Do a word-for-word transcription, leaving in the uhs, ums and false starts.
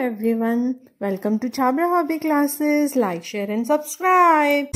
everyone, welcome to Chhabra Hobby Classes. Like, share and subscribe.